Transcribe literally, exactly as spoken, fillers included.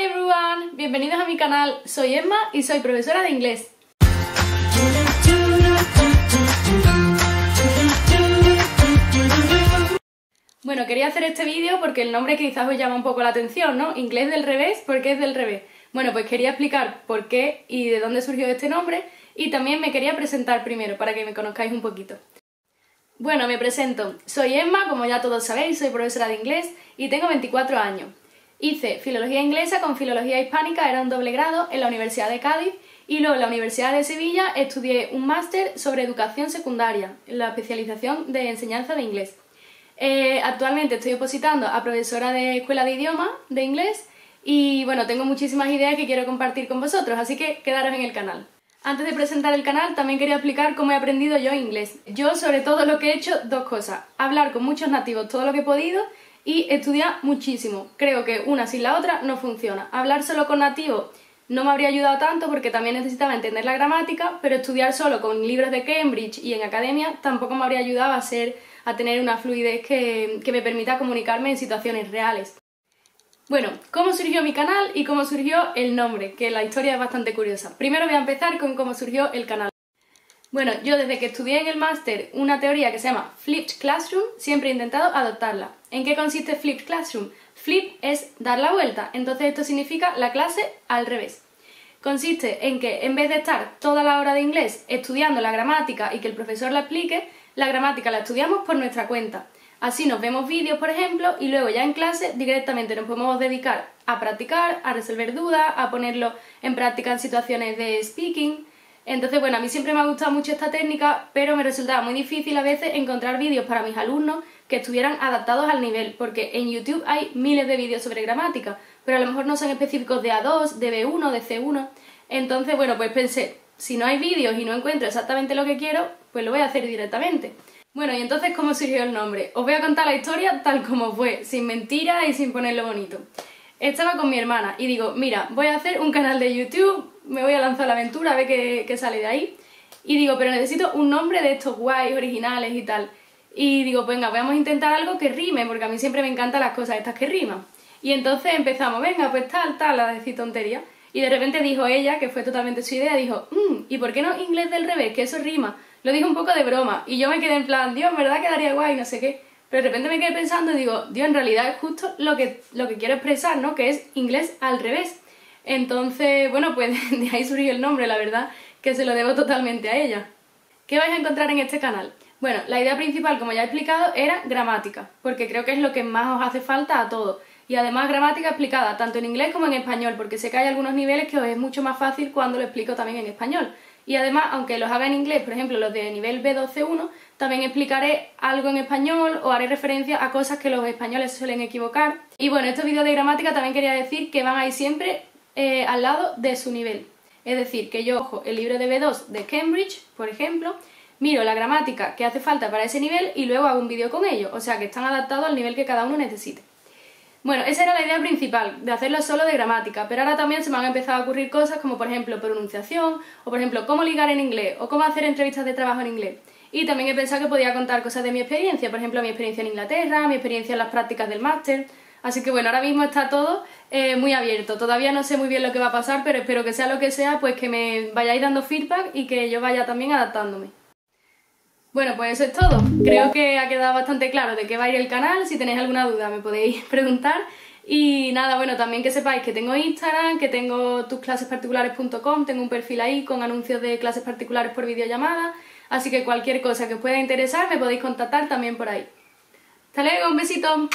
Hi everyone, bienvenidos a mi canal, soy Emma y soy profesora de inglés. Bueno, quería hacer este vídeo porque el nombre quizás os llama un poco la atención, ¿no? Inglés del revés, ¿por qué es del revés? Bueno, pues quería explicar por qué y de dónde surgió este nombre y también me quería presentar primero para que me conozcáis un poquito. Bueno, me presento. Soy Emma, como ya todos sabéis, soy profesora de inglés y tengo veinticuatro años. Hice Filología Inglesa con Filología Hispánica, era un doble grado en la Universidad de Cádiz y luego en la Universidad de Sevilla estudié un máster sobre educación secundaria, la especialización de enseñanza de inglés. Eh, actualmente estoy opositando a profesora de Escuela de Idiomas de Inglés y bueno, tengo muchísimas ideas que quiero compartir con vosotros, así que quedaros en el canal. Antes de presentar el canal, también quería explicar cómo he aprendido yo inglés. Yo, sobre todo, lo que he hecho, dos cosas. Hablar con muchos nativos todo lo que he podido y estudiar muchísimo. Creo que una sin la otra no funciona. Hablar solo con nativos no me habría ayudado tanto porque también necesitaba entender la gramática, pero estudiar solo con libros de Cambridge y en academia tampoco me habría ayudado a, ser, a tener una fluidez que, que me permita comunicarme en situaciones reales. Bueno, ¿cómo surgió mi canal y cómo surgió el nombre? Que la historia es bastante curiosa. Primero voy a empezar con cómo surgió el canal. Bueno, yo desde que estudié en el máster una teoría que se llama Flipped Classroom, siempre he intentado adoptarla. ¿En qué consiste Flipped Classroom? Flip es dar la vuelta, entonces esto significa la clase al revés. Consiste en que en vez de estar toda la hora de inglés estudiando la gramática y que el profesor la explique, la gramática la estudiamos por nuestra cuenta. Así nos vemos vídeos, por ejemplo, y luego ya en clase directamente nos podemos dedicar a practicar, a resolver dudas, a ponerlo en práctica en situaciones de speaking. Entonces, bueno, a mí siempre me ha gustado mucho esta técnica, pero me resultaba muy difícil a veces encontrar vídeos para mis alumnos que estuvieran adaptados al nivel, porque en YouTube hay miles de vídeos sobre gramática, pero a lo mejor no son específicos de A dos, de B uno, de C uno. Entonces, bueno, pues pensé, si no hay vídeos y no encuentro exactamente lo que quiero, pues lo voy a hacer directamente. Bueno, y entonces, ¿cómo surgió el nombre? Os voy a contar la historia tal como fue, sin mentiras y sin ponerlo bonito. Estaba con mi hermana y digo, mira, voy a hacer un canal de YouTube, me voy a lanzar a la aventura a ver qué, qué sale de ahí. Y digo, pero necesito un nombre de estos guays, originales y tal. Y digo, venga, vamos a intentar algo que rime, porque a mí siempre me encantan las cosas estas que riman. Y entonces empezamos, venga, pues tal, tal, a decir tontería. Y de repente dijo ella, que fue totalmente su idea, dijo, mmm, ¿y por qué no inglés del revés? Que eso rima. Lo dije un poco de broma y yo me quedé en plan, Dios, en verdad quedaría guay, no sé qué. Pero de repente me quedé pensando y digo, Dios, en realidad es justo lo que, lo que quiero expresar, ¿no? Que es inglés al revés. Entonces, bueno, pues de ahí surgió el nombre, la verdad, que se lo debo totalmente a ella. ¿Qué vais a encontrar en este canal? Bueno, la idea principal, como ya he explicado, era gramática, porque creo que es lo que más os hace falta a todos. Y además gramática explicada tanto en inglés como en español, porque sé que hay algunos niveles que os es mucho más fácil cuando lo explico también en español. Y además, aunque los haga en inglés, por ejemplo, los de nivel B dos C uno, también explicaré algo en español o haré referencia a cosas que los españoles suelen equivocar. Y bueno, estos vídeos de gramática también quería decir que van ahí siempre eh, al lado de su nivel. Es decir, que yo cojo el libro de B dos de Cambridge, por ejemplo, miro la gramática que hace falta para ese nivel y luego hago un vídeo con ello. O sea, que están adaptados al nivel que cada uno necesite. Bueno, esa era la idea principal, de hacerlo solo de gramática, pero ahora también se me han empezado a ocurrir cosas como, por ejemplo, pronunciación, o por ejemplo, cómo ligar en inglés, o cómo hacer entrevistas de trabajo en inglés. Y también he pensado que podía contar cosas de mi experiencia, por ejemplo, mi experiencia en Inglaterra, mi experiencia en las prácticas del máster. Así que bueno, ahora mismo está todo eh, muy abierto. Todavía no sé muy bien lo que va a pasar, pero espero que sea lo que sea, pues que me vayáis dando feedback y que yo vaya también adaptándome. Bueno, pues eso es todo. Creo que ha quedado bastante claro de qué va a ir el canal. Si tenéis alguna duda me podéis preguntar. Y nada, bueno, también que sepáis que tengo Instagram, que tengo tus clases particulares punto com, tengo un perfil ahí con anuncios de clases particulares por videollamada. Así que cualquier cosa que os pueda interesar me podéis contactar también por ahí. Hasta luego, un besito.